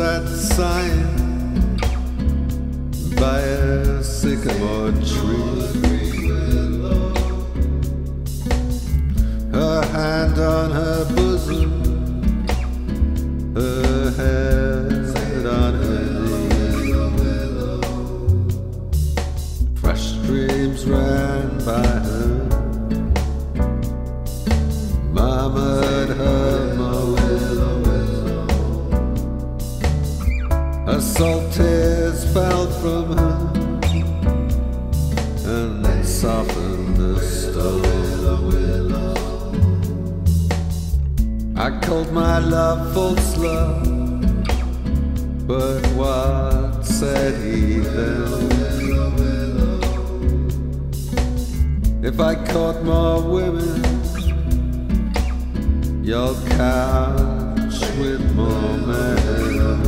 sad sign by a sycamore tree. Her hand on her bosom, her head on her knee. Fresh dreams ran by her, murmured her moan. Salt tears fell from her and they softened the stone. I called my love false love, but what said he then? If I caught more women, you'll catch with more men.